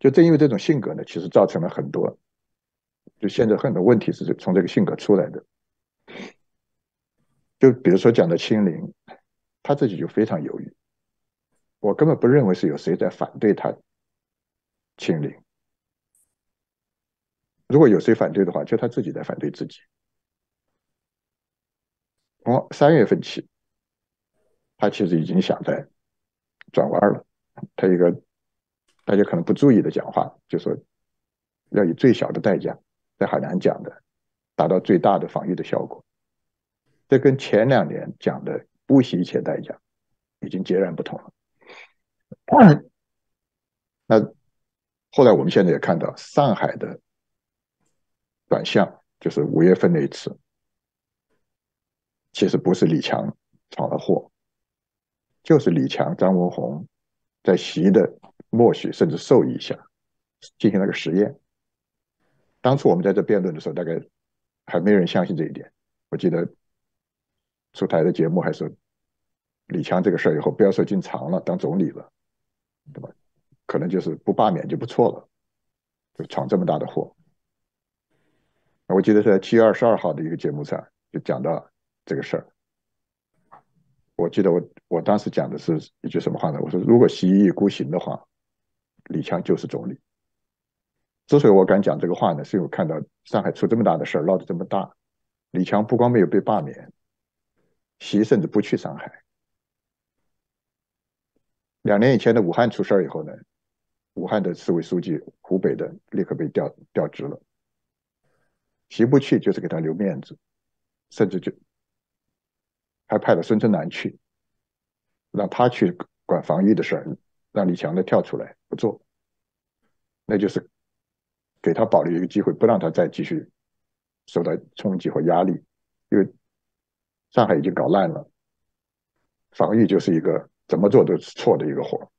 就正因为这种性格呢，其实造成了很多，就现在很多问题是从这个性格出来的。就比如说讲的清零，他自己就非常犹豫。我根本不认为是有谁在反对他清零，如果有谁反对的话，就他自己在反对自己。从三月份起，他其实已经想在转弯了。他一个大家可能不注意的讲话，就说要以最小的代价，在海南讲的，达到最大的防御的效果。这跟前两年讲的不惜一切代价已经截然不同了。嗯、那后来我们现在也看到上海的转向，就是五月份那一次，其实不是李强闯了祸，就是李强、张文宏在习的默许甚至授意下进行了个实验。当初我们在这辩论的时候，大概还没人相信这一点。我记得出台的节目还说，李强这个事儿以后不要说进长了，当总理了，对吧？可能就是不罢免就不错了，就闯这么大的祸。我记得是在七月二十二号的一个节目上就讲到这个事儿。我记得我我当时讲的是一句什么话呢？我说如果习一意孤行的话，李强就是总理。之所以我敢讲这个话呢，是因为我看到上海出这么大的事儿，闹得这么大，李强不光没有被罢免，习甚至不去上海。两年以前的武汉出事儿以后呢，武汉的市委书记湖北的立刻被调调职了，习不去就是给他留面子，甚至就还派了孙春兰去，让他去管防御的事儿，让李强的跳出来不做，那就是给他保留一个机会，不让他再继续受到冲击和压力。因为上海已经搞烂了，防御就是一个怎么做都是错的一个活，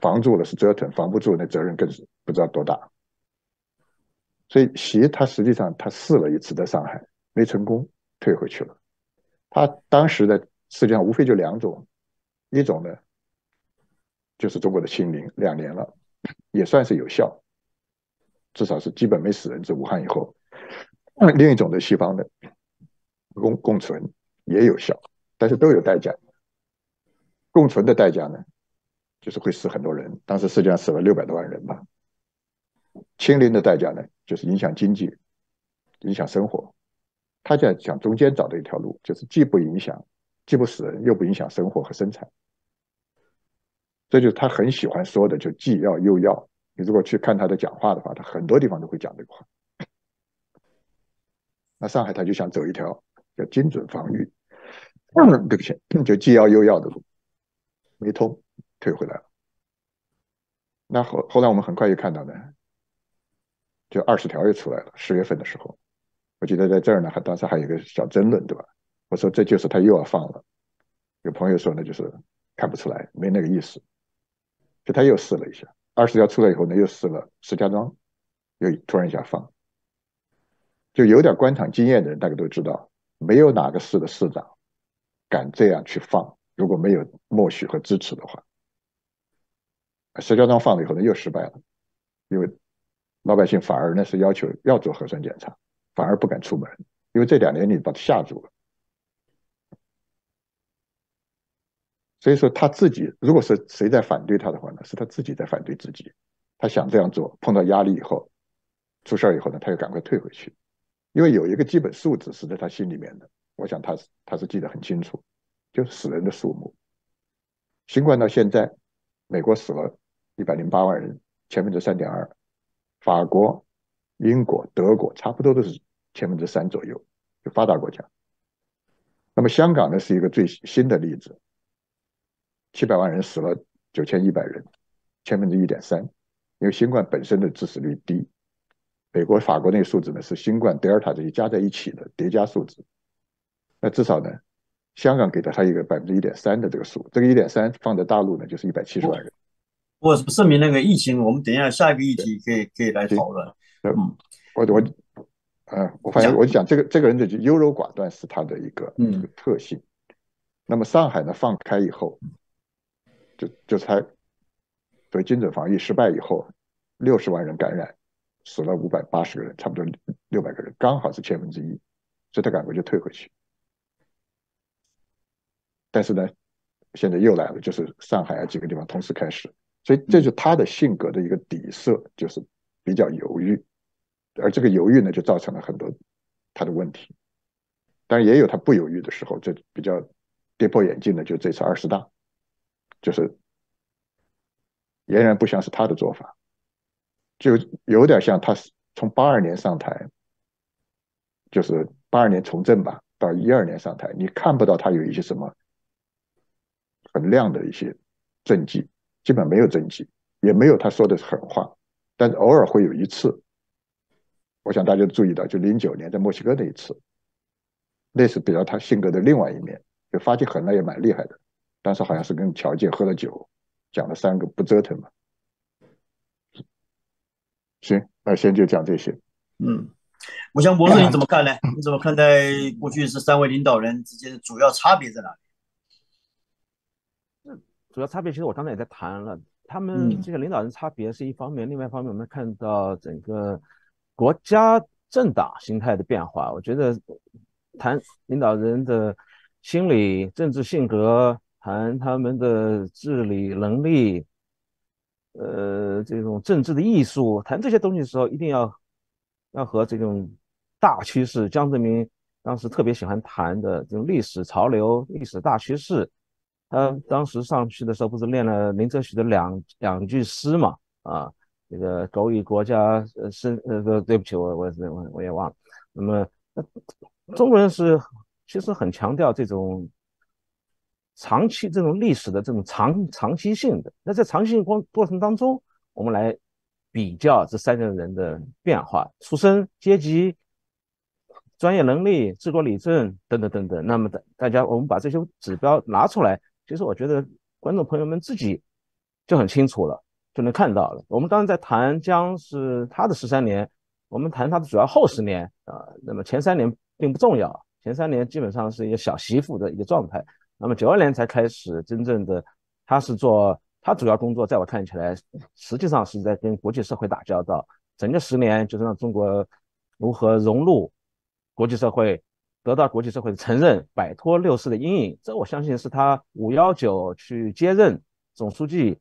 防住了是折腾，防不住那责任更是不知道多大。所以习他实际上他试了一次在上海没成功，退回去了。他当时的世界上无非就两种，一种呢就是中国的清零，两年了也算是有效，至少是基本没死人。自武汉以后，另一种的西方的 共, 共存也有效，但是都有代价。共存的代价呢，就是会死很多人，当时世界上死了六百多万人吧。清零的代价呢，就是影响经济，影响生活。他就想中间找到一条路，就是既不影响，既不死人，又不影响生活和生产。这就是他很喜欢说的，就既要又要。你如果去看他的讲话的话，他很多地方都会讲这个话。那上海他就想走一条叫精准防御，嗯、对不起，就既要又要的路，没通，退回来了。那后后来我们很快就看到呢，就二十条又出来了。十月份的时候，我记得在这儿呢，还当时还有一个小争论，对吧？我说这就是他又要放了。有朋友说呢，就是看不出来，没那个意思。就他又试了一下，二十条出来以后呢，又试了石家庄，又突然一下放。就有点官场经验的人大概都知道，没有哪个市的市长敢这样去放，如果没有默许和支持的话。石家庄放了以后呢，又失败了，因为老百姓反而呢是要求要做核酸检查，反而不敢出门，因为这两年你把他吓住了。所以说他自己，如果是谁在反对他的话呢，是他自己在反对自己。他想这样做，碰到压力以后，出事以后呢，他又赶快退回去，因为有一个基本数字是在他心里面的，我想他他是记得很清楚，就是死人的数目。新冠到现在，美国死了一百零八万人，千分之 三点二， 法国、英国、德国差不多都是千分之三左右，就发达国家。那么香港呢是一个最新的例子，七百万人死了九千一百人，千分之 一点三， 因为新冠本身的致死率低，美国、法国那个数值呢是新冠、德尔塔这些加在一起的叠加数值。那至少呢，香港给了他一个 百分之一点三 的这个数，这个 一点三 放在大陆呢就是一百七十万人。我证明那个疫情，我们等一下下一个议题可以可以来讨论。嗯，我我呃，我发现我讲这个这个人的优柔寡断是他的一个、嗯、这个特性。那么上海呢放开以后，就就才所以精准防疫失败以后，六十万人感染。死了五百八十个人，差不多六百个人，刚好是千分之一，所以他赶快就退回去。但是呢，现在又来了，就是上海啊几个地方同时开始，所以这就是他的性格的一个底色，就是比较犹豫，而这个犹豫呢，就造成了很多他的问题。当然也有他不犹豫的时候，这比较跌破眼镜的，就这次二十大，就是俨然不像是他的做法。就有点像他从八二年上台，就是八二年从政吧，到一二年上台，你看不到他有一些什么很亮的一些政绩，基本没有政绩，也没有他说的狠话，但是偶尔会有一次，我想大家注意到，就零九年在墨西哥那一次，那是比较他性格的另外一面，就发起狠来也蛮厉害的，当时好像是跟乔建喝了酒，讲了三个不折腾嘛。行，那先就讲这些。嗯，我想博士你怎么看呢？你怎么看待过去是三位领导人之间的主要差别在哪里？主要差别其实我刚才也在谈了，他们这个领导人差别是一方面，嗯、另外一方面我们看到整个国家政党形态的变化。我觉得谈领导人的心理、政治性格，谈他们的治理能力。呃，这种政治的艺术，谈这些东西的时候，一定要要和这种大趋势，江泽民当时特别喜欢谈的这种历史潮流、历史大趋势。他当时上去的时候，不是练了林则徐的两两句诗嘛？啊，这个“苟以国家生”，呃，对不起，我我我我也忘了。那么，中国人是其实很强调这种。长期这种历史的这种长长期性的，那在长期性过过程当中，我们来比较这三个人的变化：出身、阶级、专业能力、治国理政等等等等。那么大家，我们把这些指标拿出来，其实我觉得观众朋友们自己就很清楚了，就能看到了。我们当然在谈江是他的十三年，我们谈他的主要后十年啊、呃，那么前三年并不重要，前三年基本上是一个小媳妇的一个状态。那么九二年才开始真正的，他是做他主要工作，在我看起来，实际上是在跟国际社会打交道。整个十年就是让中国如何融入国际社会，得到国际社会的承认，摆脱六四的阴影。这我相信是他五幺九去接任总书记，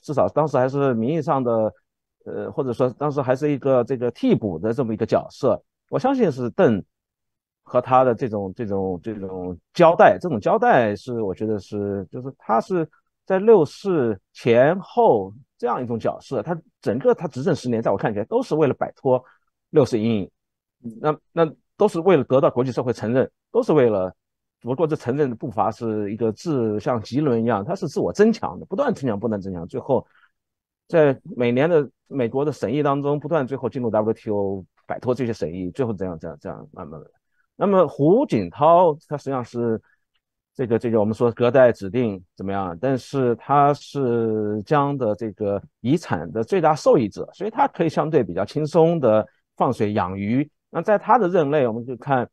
至少当时还是名义上的，呃，或者说当时还是一个这个替补的这么一个角色。我相信是邓。和他的这种这种这种交代，这种交代是我觉得是，就是他是在六四前后这样一种角色，他整个他执政十年，在我看起来都是为了摆脱六四阴影，那那都是为了得到国际社会承认，都是为了，不过这承认的步伐是一个自像棘轮一样，它是自我增强的，不断增强，不断增强，最后在每年的美国的审议当中，不断最后进入 W T O， 摆脱这些审议，最后这样这样这样慢慢的。那么胡锦涛他实际上是这个这个我们说隔代指定怎么样，但是他是江的这个遗产的最大受益者，所以他可以相对比较轻松的放水养鱼。那在他的任内，我们就看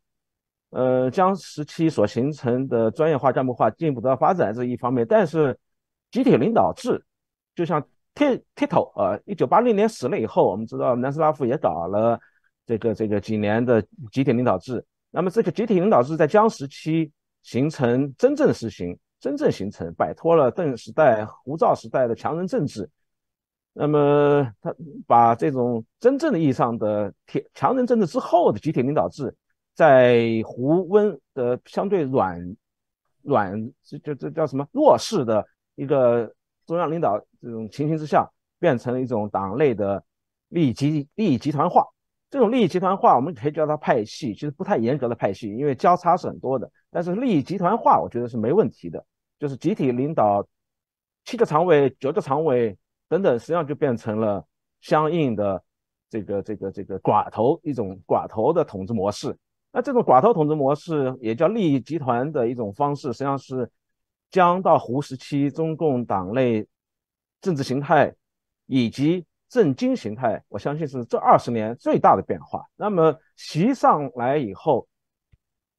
呃江时期所形成的专业化、干部化进一步的发展这一方面，但是集体领导制就像 Tito 呃一九八零年死了以后，我们知道南斯拉夫也搞了这个这个几年的集体领导制。那么这个集体领导制在江时期形成真正实行真正形成，摆脱了邓时代、胡照时代的强人政治。那么他把这种真正的意义上的强人政治之后的集体领导制，在胡温的相对软软就这叫什么弱势的一个中央领导这种情形之下，变成了一种党内的利益集利益集团化。这种利益集团化，我们可以叫它派系，其实不太严格的派系，因为交叉是很多的。但是利益集团化，我觉得是没问题的，就是集体领导，七个常委、九个常委等等，实际上就变成了相应的这个这个这个寡头一种寡头的统治模式。那这种寡头统治模式也叫利益集团的一种方式，实际上是江到胡时期中共党内政治形态以及政经形态，我相信是这二十年最大的变化。那么习上来以后，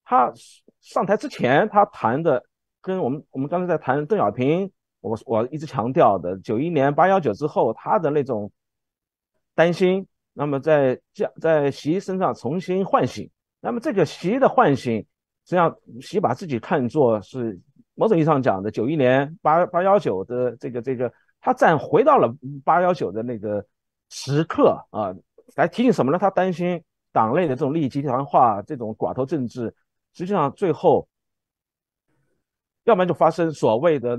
他上台之前他谈的跟我们我们刚才在谈邓小平，我我一直强调的九一年八一九之后他的那种担心，那么在在习身上重新唤醒。那么这个习的唤醒，实际上习把自己看作是某种意义上讲的九一年八一九的这个这个他站回到了八一九的那个时刻啊，来提醒什么呢？他担心党内的这种利益集团化、这种寡头政治，实际上最后要不然就发生所谓的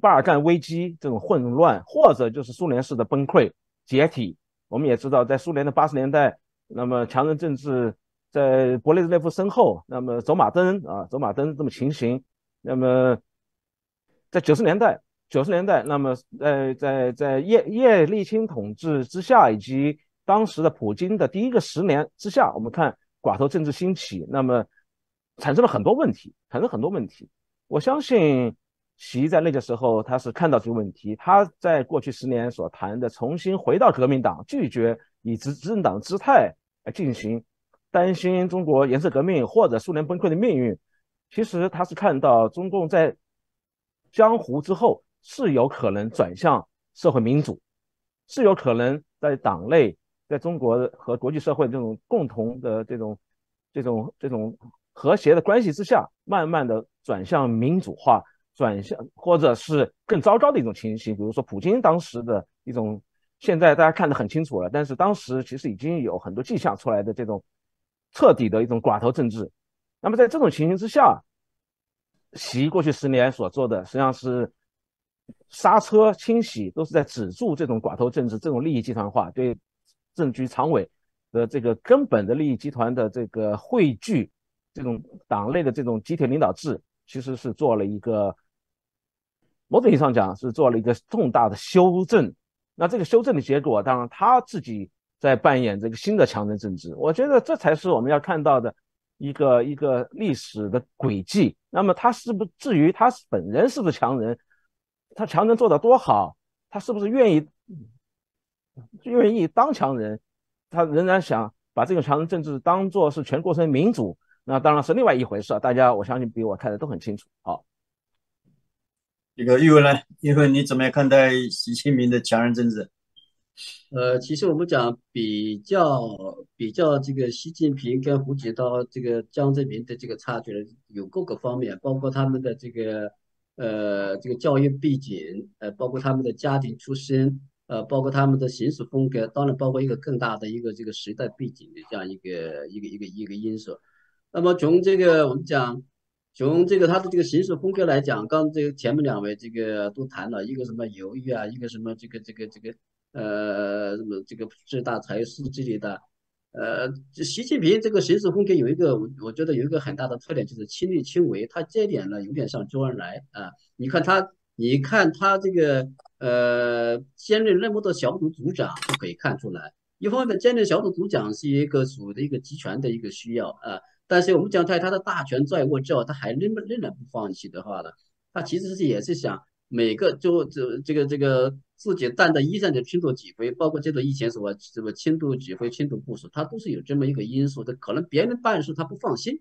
巴尔干危机这种混乱，或者就是苏联式的崩溃解体。我们也知道，在苏联的八十年代，那么强人政治在勃列日涅夫身后，那么走马灯啊，走马灯这么情形。那么在九十年代。九十年代，那么在在在叶叶利钦统治之下，以及当时的普京的第一个十年之下，我们看寡头政治兴起，那么产生了很多问题，产生很多问题。我相信习在那个时候他是看到这个问题，他在过去十年所谈的重新回到革命党，拒绝以执政党姿态来进行，担心中国颜色革命或者苏联崩溃的命运。其实他是看到中共在江湖之后，是有可能转向社会民主，是有可能在党内在中国和国际社会这种共同的这种这种这种和谐的关系之下，慢慢的转向民主化，转向或者是更糟糕的一种情形，比如说普京当时的一种，现在大家看得很清楚了，但是当时其实已经有很多迹象出来的这种彻底的一种寡头政治。那么在这种情形之下，习过去十年所做的实际上是刹车清洗，都是在止住这种寡头政治、这种利益集团化，对政局常委的这个根本的利益集团的这个汇聚，这种党内的这种集体领导制，其实是做了一个某种意义上讲是做了一个重大的修正。那这个修正的结果，当然他自己在扮演这个新的强人政治，我觉得这才是我们要看到的一个一个历史的轨迹。那么他是不至于他本人是不是强人，他强人做得多好，他是不是愿意愿意当强人，他仍然想把这种强人政治当作是全过程民主，那当然是另外一回事，大家我相信比我看的都很清楚。好，这个玉文呢，玉文你怎么样看待习近平的强人政治？呃，其实我们讲比较比较这个习近平跟胡锦涛这个江泽民的这个差距呢，有各个方面，包括他们的这个呃，这个教育背景，呃，包括他们的家庭出身，呃，包括他们的行事风格，当然包括一个更大的一个这个时代背景的这样一个一个一个一个因素。那么从这个我们讲，从这个他的这个行事风格来讲，刚这个前面两位这个都谈了一个什么犹豫啊，一个什么这个这个这个呃什么这个志大才疏之类的。呃，习近平这个行事风格有一个，我我觉得有一个很大的特点，就是亲力亲为。他这一点呢，有点像周恩来啊。你看他，你看他这个呃，兼任那么多小组组长，就可以看出来。一方面，兼任小组组长是一个属于一个集权的一个需要啊。但是我们讲在他的大权在握之后，他还仍仍然不放弃的话呢，他其实是也是想每个就这这个这个。这个自己站在一线的亲自指挥，包括这个以前什么什么亲自指挥、亲自部署，他都是有这么一个因素的。可能别人办事他不放心，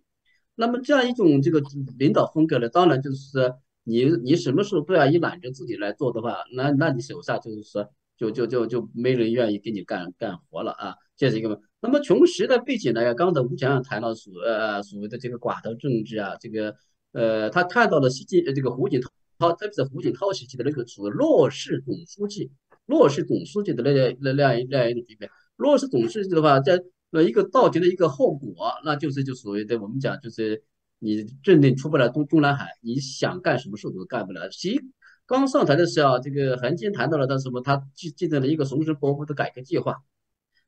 那么这样一种这个领导风格呢，当然就是你你什么事不要一揽着自己来做的话，那那你手下就是说就就就就没人愿意给你干干活了啊，这是一个。那么从时代背景呢，刚才吴强谈到所呃所谓的这个寡头政治啊，这个呃他看到了习近这个胡锦涛。好，特别是胡锦涛时期的那个属于弱势总书记，弱势总书记的那那那那一个级别，弱势总书记的话，在呃一个倒结的一个后果，那就是就所谓的我们讲就是你认定出不来中中南海，你想干什么事都干不了。习刚上台的时候，这个韩晶谈到了他什么，他制制定了一个雄心勃勃的改革计划，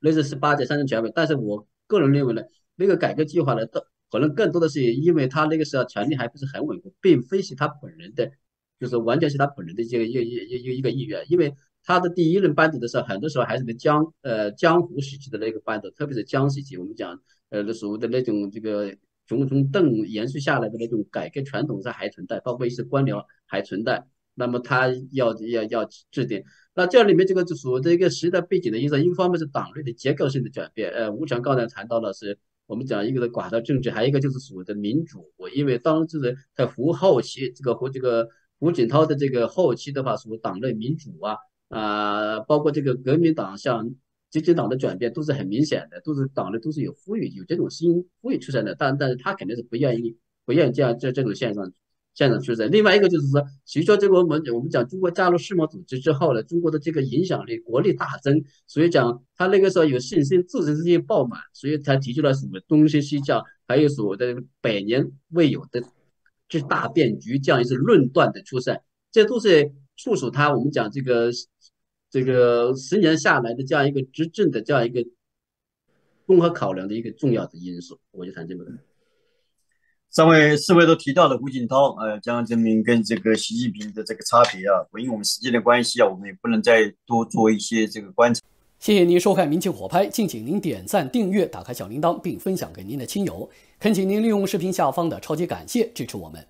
类似十八届三中全会，但是我个人认为呢，那个改革计划呢，可能更多的是因为他那个时候权力还不是很稳固，并非是他本人的。就是完全是他本人的一个一个一个一个意愿，因为他的第一任班子的时候，很多时候还是个江呃江湖时期的那个班子，特别是江时期，我们讲呃所谓的那种这个从从邓延续下来的那种改革传统上还存在，包括一些官僚还存在。那么他要要要制定，那这里面这个就属于这个时代背景的因素，一个方面是党内的结构性的转变，呃，吴强刚才谈到了是。我们讲一个是寡头政治，还有一个就是所谓的民主。因为当时在胡后期，这个胡这个胡锦涛的这个后期的话，属于党内民主啊，啊，包括这个革命党向执政党的转变，都是很明显的，都是党内都是有呼吁，有这种新呼吁出现的。但但是他肯定是不愿意，不愿意这样这这种现象现象出现。另外一个就是说，随着这个我们我们讲中国加入世贸组织之后呢，中国的这个影响力国力大增，所以讲他那个时候有信心，自信心爆满，所以他提出了什么东西西降，还有所谓的百年未有的这大变局这样一些论断的出现，这都是促使他我们讲这个这个十年下来的这样一个执政的这样一个综合考量的一个重要的因素。我就谈这么多。三位四位都提到了胡锦涛、呃江泽民跟这个习近平的这个差别啊，因为我们时间的关系啊，我们也不能再多做一些这个观察。谢谢您收看《民情火拍》，敬请您点赞、订阅、打开小铃铛，并分享给您的亲友。恳请您利用视频下方的超级感谢支持我们。